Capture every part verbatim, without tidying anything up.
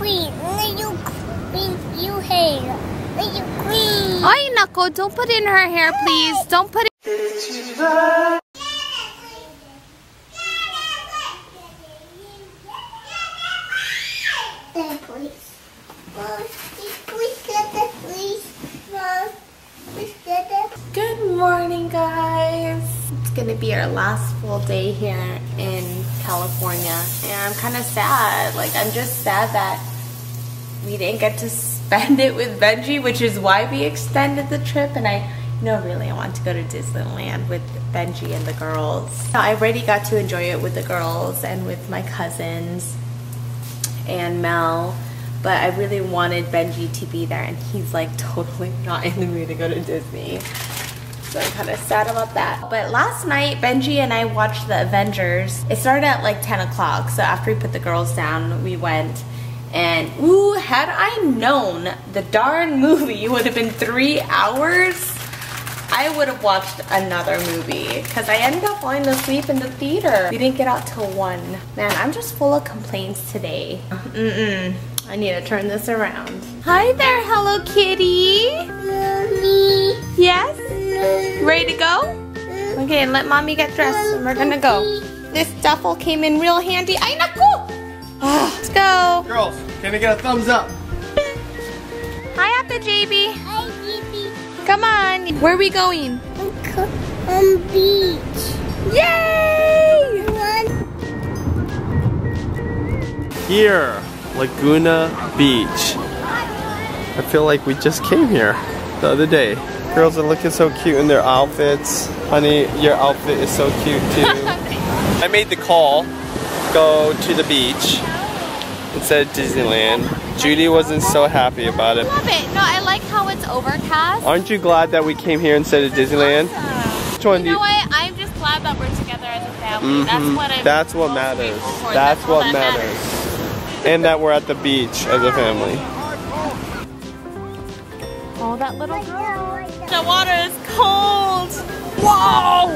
clean. Let you clean your hair. Let you clean. Ay, Nako, don't put in her hair, please. Don't put it. Good morning, guys. It's gonna be our last full day here in California, and I'm kind of sad. Like, I'm just sad that we didn't get to spend it with Benji, which is why we extended the trip. And I, you know, really, I want to go to Disneyland with Benji and the girls. I already got to enjoy it with the girls and with my cousins and Mel, but I really wanted Benji to be there, and he's like totally not in the mood to go to Disney. So I'm kind of sad about that. But last night, Benji and I watched the Avengers. It started at like ten o'clock, so after we put the girls down, we went. And ooh, had I known the darn movie would have been three hours, I would have watched another movie, because I ended up falling asleep in the theater. We didn't get out till one. Man, I'm just full of complaints today. Mm-mm. I need to turn this around. Hi there, Hello Kitty. Mommy. Yes? Mommy. Ready to go? Okay, let Mommy get dressed and we're gonna go. This duffel came in real handy. Ay, naku! Oh, let's go. Girls, can I get a thumbs up? Hi, Appa J B. Hi, J B. Come on. Where are we going? On beach. Yay! Here. Laguna Beach. I feel like we just came here the other day. Girls are looking so cute in their outfits. Honey, your outfit is so cute too. I made the call, go to the beach instead of Disneyland. Judy wasn't so happy about it. I love it. No, I like how it's overcast. Aren't you glad that we came here instead of Disneyland? Awesome. Which one you do know you what? I'm just glad that we're together as a family. Mm-hmm. That's what I'm That's what matters. That's, That's what that matters. matters. And that we're at the beach as a family. Oh, that little girl. The water is cold. Whoa!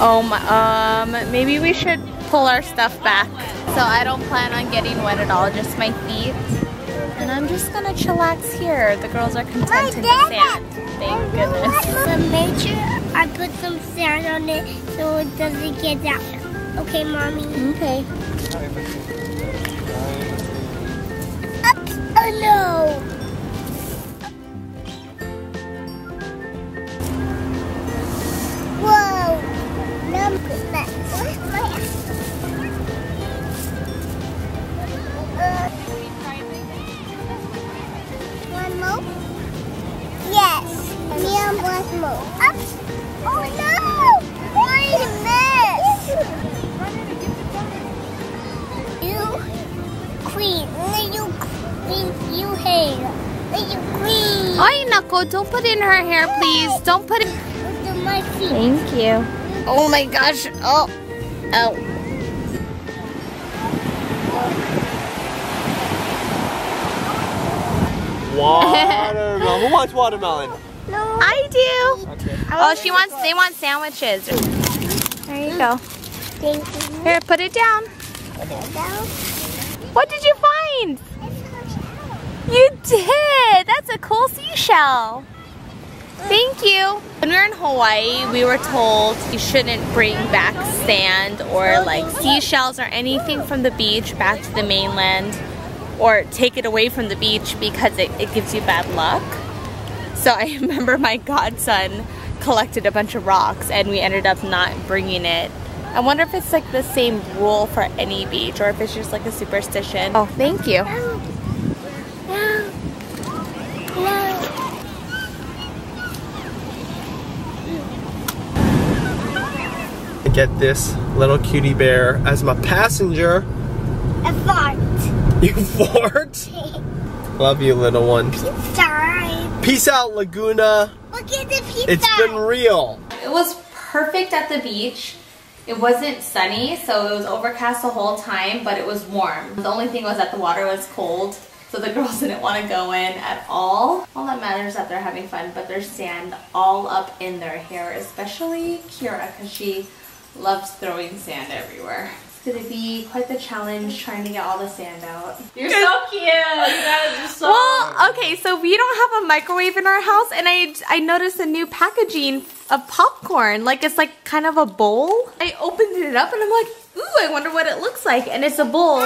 Oh my, um, maybe we should pull our stuff back. So I don't plan on getting wet at all, just my feet. And I'm just gonna chillax here. The girls are content in the sand. Thank goodness. The nature. I put some sand on it so it doesn't get out. Okay, Mommy. Okay. Oops. Oh no! Whoa! One more? Yes. And one more. Oops. Oh no! Wait a minute! You clean. Let you clean your hair. Let you clean. Ay, Nako, don't put in her hair, please. Don't put it. Thank you. Oh my gosh. Oh. Oh. Watermelon. Who wants watermelon? No. I do. Okay. Oh, she wants. They want sandwiches. There you go. Thank you. Here, put it down. Put it down. What did you find? You did. That's a cool seashell. Thank you. When we were in Hawaii, we were told you shouldn't bring back sand or like seashells or anything from the beach back to the mainland, or take it away from the beach because it, it gives you bad luck. So I remember my godson collected a bunch of rocks and we ended up not bringing it. I wonder if it's like the same rule for any beach or if it's just like a superstition. Oh, thank you. No. No. No. I get this little cutie bear as my passenger. I fart. You fart? Love you, little one. Peace out, Laguna. Look at the pizza. It's been real. It was perfect at the beach. It wasn't sunny, so it was overcast the whole time, but it was warm. The only thing was that the water was cold, so the girls didn't want to go in at all. All that matters is that they're having fun, but there's sand all up in their hair, especially Kira, because she loves throwing sand everywhere. It's gonna be quite the challenge trying to get all the sand out. You're so cute. You guys are so well, okay, so we don't have a microwave in our house, and I, I noticed a new packaging of popcorn. Like, it's like kind of a bowl. I opened it up and I'm like, ooh, I wonder what it looks like. And it's a bowl,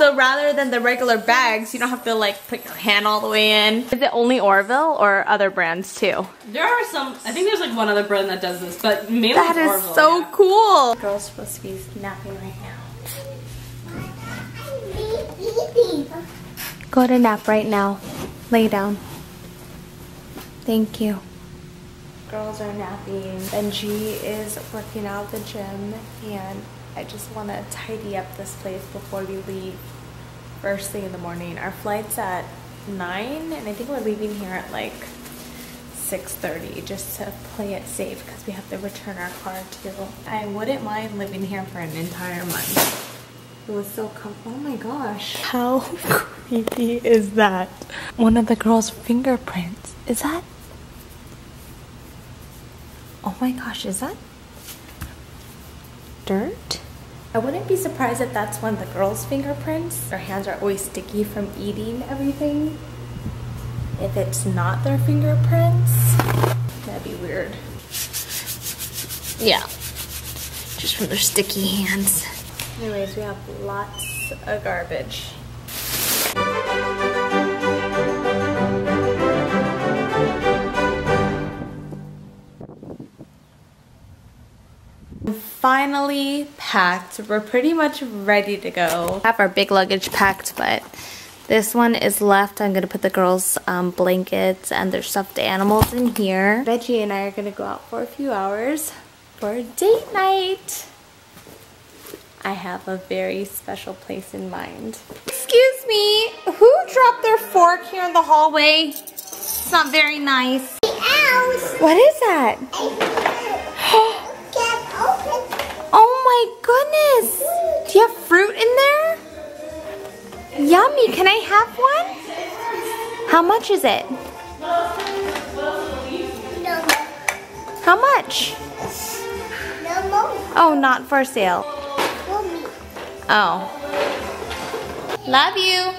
so rather than the regular bags, you don't have to like put your hand all the way in. Is it only Orville or other brands too? There are some, I think there's like one other brand that does this, but mainly Orville. That is so cool. The girl's supposed to be napping right now. Go to nap right now. Lay down. Thank you. Girls are napping. Benji is working out at the gym, and I just want to tidy up this place before we leave first thing in the morning. Our flight's at nine, and I think we're leaving here at like six thirty, just to play it safe because we have to return our car too. I wouldn't mind living here for an entire month. It was so comfortable. Oh my gosh. How creepy is that? One of the girl's fingerprints. Is that? Oh my gosh, is that dirt? I wouldn't be surprised if that's one of the girl's fingerprints. Their hands are always sticky from eating everything. If it's not their fingerprints, that'd be weird. Yeah, just from their sticky hands. Anyways, we have lots of garbage. Finally packed. We're pretty much ready to go. I have our big luggage packed, but this one is left. I'm gonna put the girls' um, blankets and their stuffed animals in here. Benji and I are gonna go out for a few hours for a date night. I have a very special place in mind. Excuse me, who dropped their fork here in the hallway? It's not very nice. What is that? Oh my goodness! Do you have fruit in there? Yummy, can I have one? How much is it? How much? Oh, not for sale. Oh. Love you.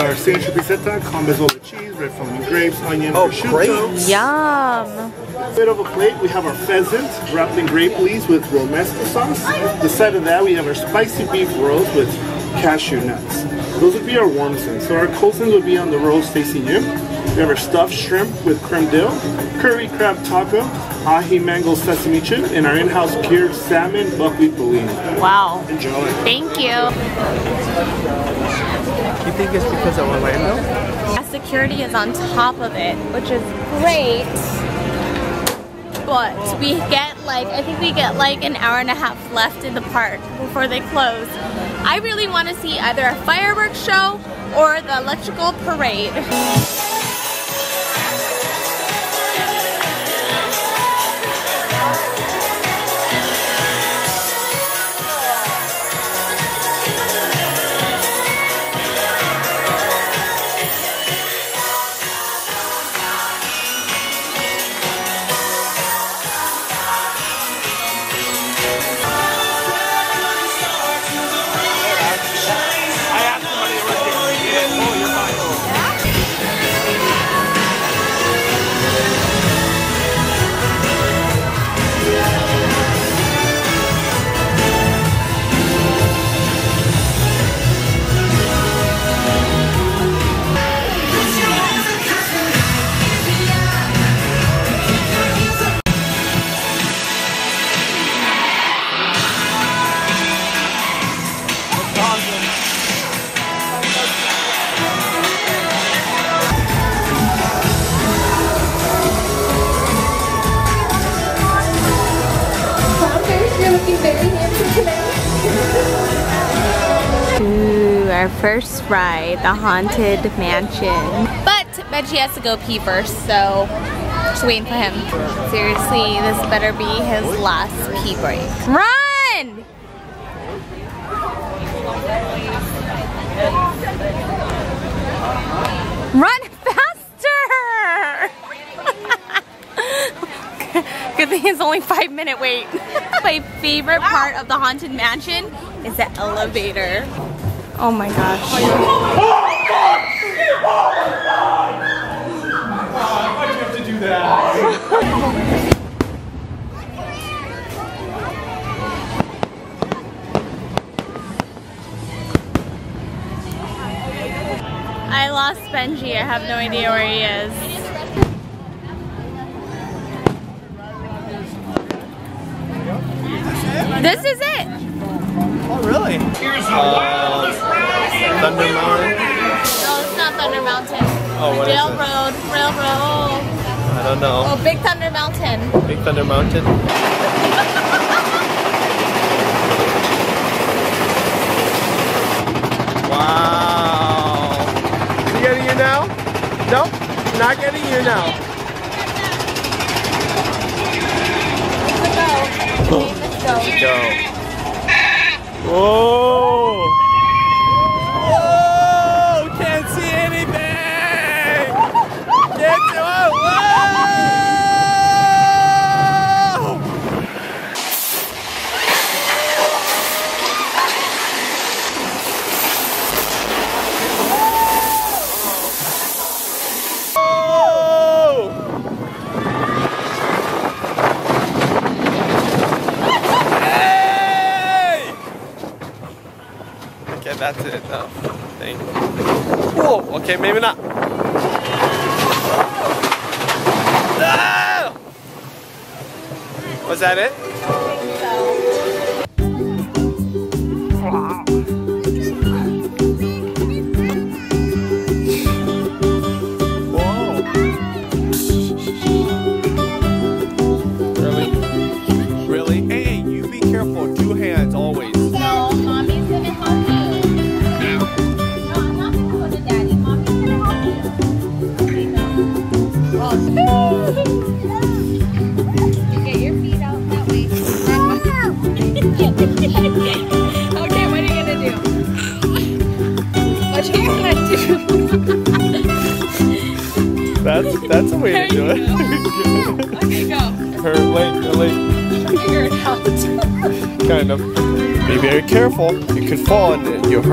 Our Sancho Pizzetta, convezola cheese, red foaming grapes, onion, oh, prosciutto. Yum. A bit of a plate, we have our pheasant wrapped in grape leaves with Romesco sauce. The side of that, we have our spicy beef roast with cashew nuts. Those would be our warm sins. So our cold sins would be on the roast tasting you. We have our stuffed shrimp with creme dill, curry crab taco, ahi mango sesame chip, and our in-house cured salmon buckwheat bouillon. Wow. Enjoy. Thank you. You think it's because of Orlando? Our security is on top of it, which is great. But we get like, I think we get like an hour and a half left in the park before they close. I really want to see either a fireworks show or the electrical parade. Ooh, our first ride, the Haunted Mansion. But Benji has to go pee first, so just waiting for him. Seriously, this better be his last pee break. Run! Run faster! good thing it's only five minute wait. My favorite wow. part of the Haunted Mansion is the elevator. Oh my gosh. Oh, why'd you have to do that? I lost Benji. I have no idea where he is. This is it. Oh, really? Here's the wildest ride in Thunder Mountain. No, it's not Thunder Mountain. Oh, what Railroad, is it? Railroad. I don't know. Oh, Big Thunder Mountain. Big Thunder Mountain. Now? Nope, not getting you now. Let's go. Let's go. Whoa! Whoa! Can't see anything! Can't see, that's it, no, thank you. Whoa, okay, maybe not. Ah! Was that it? That's that's a way there to do it. Okay, go. Her late, her late. Figure it out. Kind of. Be very careful. You could fall and you're hurt.